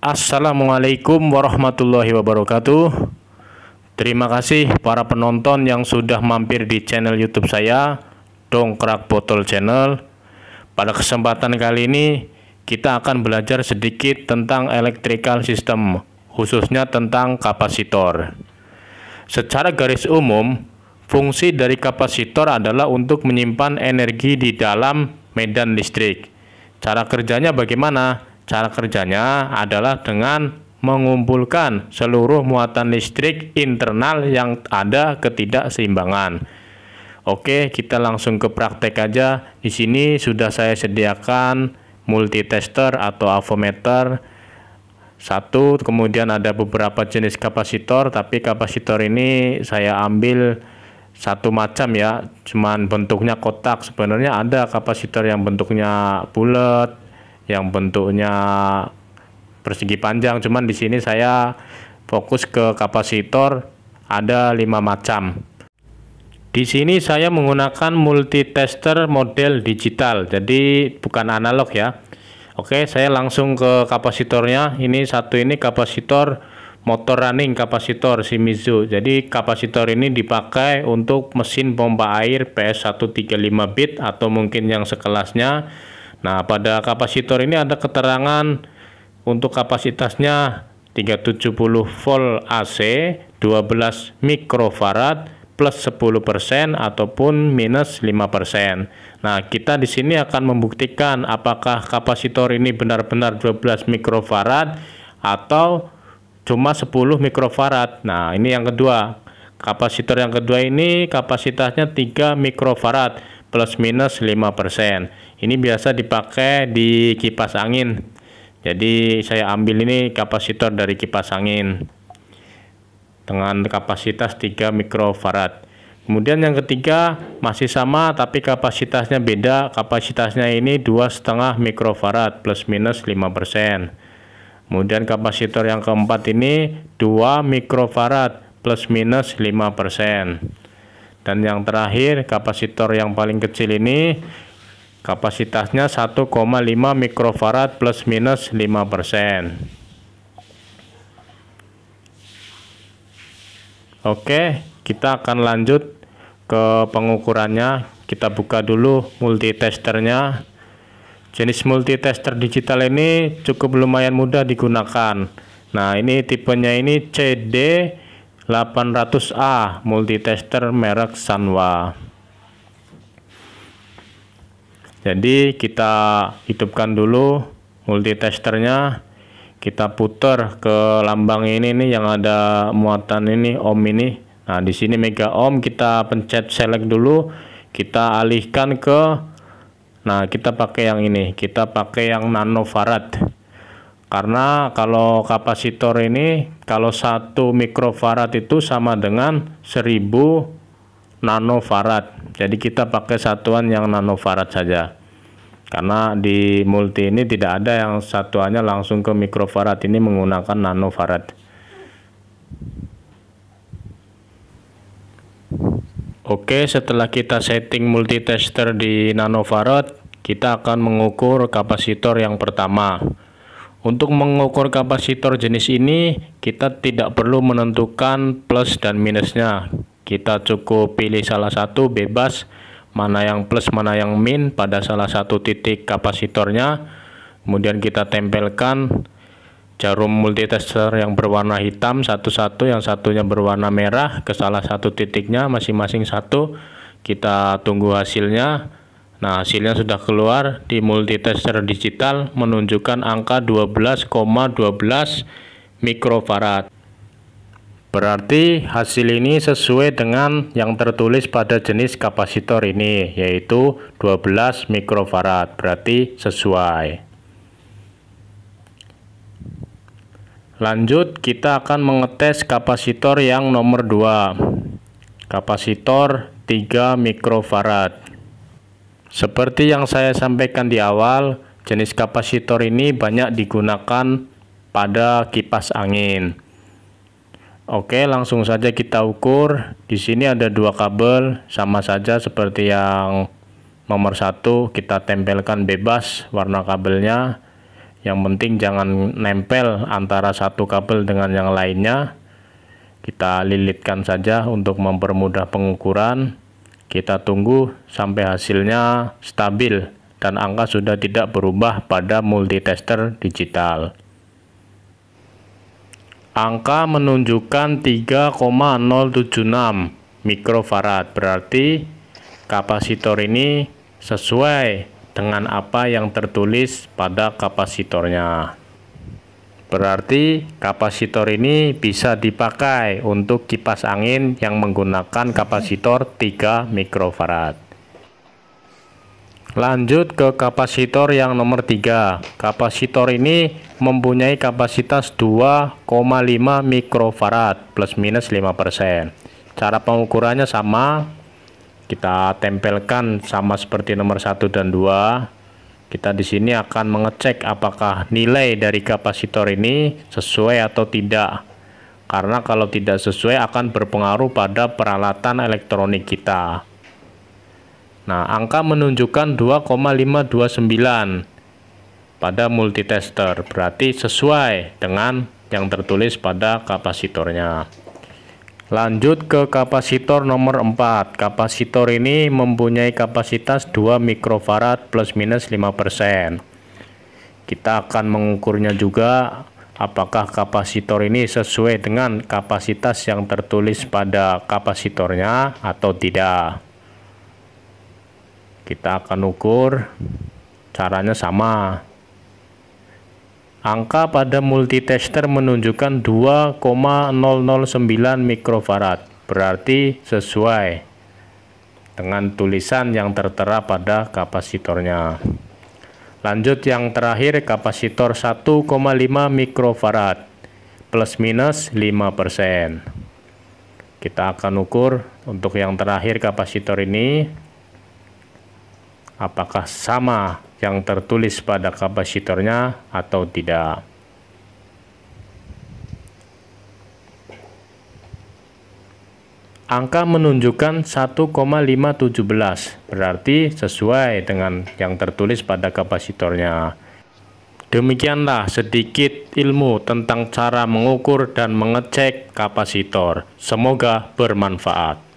Assalamualaikum warahmatullahi wabarakatuh. Terima kasih para penonton yang sudah mampir di channel YouTube saya, Dongkrak Botol Channel. Pada kesempatan kali ini kita akan belajar sedikit tentang electrical system, khususnya tentang kapasitor. Secara garis umum, fungsi dari kapasitor adalah untuk menyimpan energi di dalam medan listrik. Cara kerjanya bagaimana? Cara kerjanya adalah dengan mengumpulkan seluruh muatan listrik internal yang ada ketidakseimbangan. Oke, kita langsung ke praktek aja. Di sini sudah saya sediakan multitester atau avometer satu, kemudian ada beberapa jenis kapasitor, tapi kapasitor ini saya ambil satu macam ya, cuman bentuknya kotak. Sebenarnya ada kapasitor yang bentuknya bulat, yang bentuknya persegi panjang, cuman di sini saya fokus ke kapasitor ada 5 macam. Di sini saya menggunakan multitester model digital, jadi bukan analog ya. Oke, saya langsung ke kapasitornya. Ini satu, ini kapasitor motor running, kapasitor Shimizu. Jadi kapasitor ini dipakai untuk mesin pompa air PS135 bit atau mungkin yang sekelasnya. Nah, pada kapasitor ini ada keterangan untuk kapasitasnya 370 volt AC, 12 mikrofarad plus 10% ataupun minus 5%. Nah, kita di sini akan membuktikan apakah kapasitor ini benar-benar 12 mikrofarad atau cuma 10 mikrofarad. Nah, ini yang kedua. Kapasitor yang kedua ini kapasitasnya 3 mikrofarad plus minus 5%. Ini biasa dipakai di kipas angin. Jadi saya ambil ini kapasitor dari kipas angin dengan kapasitas 3 mikrofarad. Kemudian yang ketiga masih sama, tapi kapasitasnya beda. Kapasitasnya ini 2,5 mikrofarad plus minus 5%. Kemudian kapasitor yang keempat ini 2 mikrofarad plus minus 5%. Dan yang terakhir, kapasitor yang paling kecil ini kapasitasnya 1,5 mikrofarad plus minus 5%. Oke, kita akan lanjut ke pengukurannya. Kita buka dulu multitesternya. Jenis multitester digital ini cukup lumayan mudah digunakan. Nah, ini tipenya ini CD 800A multitester merek Sanwa. Jadi kita hidupkan dulu multitesternya, kita putar ke lambang ini nih yang ada muatan ini ohm ini. Nah, di sini mega ohm, kita pencet select dulu, kita alihkan ke, nah kita pakai yang ini, kita pakai yang nanofarad. Karena kalau kapasitor ini, kalau 1 mikrofarad itu sama dengan 1000 nanofarad. Jadi kita pakai satuan yang nanofarad saja. Karena di multi ini tidak ada yang satuannya langsung ke mikrofarad, ini menggunakan nanofarad. Oke, setelah kita setting multitester di nanofarad, kita akan mengukur kapasitor yang pertama. Untuk mengukur kapasitor jenis ini, kita tidak perlu menentukan plus dan minusnya. Kita cukup pilih salah satu, bebas mana yang plus mana yang min pada salah satu titik kapasitornya. Kemudian kita tempelkan jarum multitester yang berwarna hitam satu-satu, yang satunya berwarna merah ke salah satu titiknya, masing-masing satu. Kita tunggu hasilnya. Nah, hasilnya sudah keluar di multitester digital, menunjukkan angka 12,12 mikrofarad. Berarti hasil ini sesuai dengan yang tertulis pada jenis kapasitor ini, yaitu 12 mikrofarad. Berarti sesuai. Lanjut, kita akan mengetes kapasitor yang nomor 2. Kapasitor 3 mikrofarad. Seperti yang saya sampaikan di awal, jenis kapasitor ini banyak digunakan pada kipas angin. Oke, langsung saja kita ukur. Di sini ada 2 kabel, sama saja seperti yang nomor 1, kita tempelkan bebas warna kabelnya. Yang penting jangan nempel antara satu kabel dengan yang lainnya. Kita lilitkan saja untuk mempermudah pengukuran. Kita tunggu sampai hasilnya stabil dan angka sudah tidak berubah pada multitester digital. Angka menunjukkan 3,076 mikrofarad, berarti kapasitor ini sesuai dengan apa yang tertulis pada kapasitornya. Berarti kapasitor ini bisa dipakai untuk kipas angin yang menggunakan kapasitor 3 mikrofarad. Lanjut ke kapasitor yang nomor 3. Kapasitor ini mempunyai kapasitas 2,5 mikrofarad plus minus 5%. Cara pengukurannya sama. Kita tempelkan sama seperti nomor 1 dan 2. Kita di sini akan mengecek apakah nilai dari kapasitor ini sesuai atau tidak. Karena kalau tidak sesuai akan berpengaruh pada peralatan elektronik kita. Nah, angka menunjukkan 2,529 pada multitester. Berarti sesuai dengan yang tertulis pada kapasitornya. Lanjut ke kapasitor nomor 4. Kapasitor ini mempunyai kapasitas 2 mikrofarad plus minus 5%. Kita akan mengukurnya juga apakah kapasitor ini sesuai dengan kapasitas yang tertulis pada kapasitornya atau tidak. Kita akan ukur, caranya sama. Angka pada multitester menunjukkan 2,009 mikrofarad, berarti sesuai dengan tulisan yang tertera pada kapasitornya. Lanjut yang terakhir, kapasitor 1,5 mikrofarad plus minus 5%. Kita akan ukur untuk yang terakhir kapasitor ini apakah sama yang tertulis pada kapasitornya atau tidak. Angka menunjukkan 1,517, berarti sesuai dengan yang tertulis pada kapasitornya. Demikianlah sedikit ilmu tentang cara mengukur dan mengecek kapasitor. Semoga bermanfaat.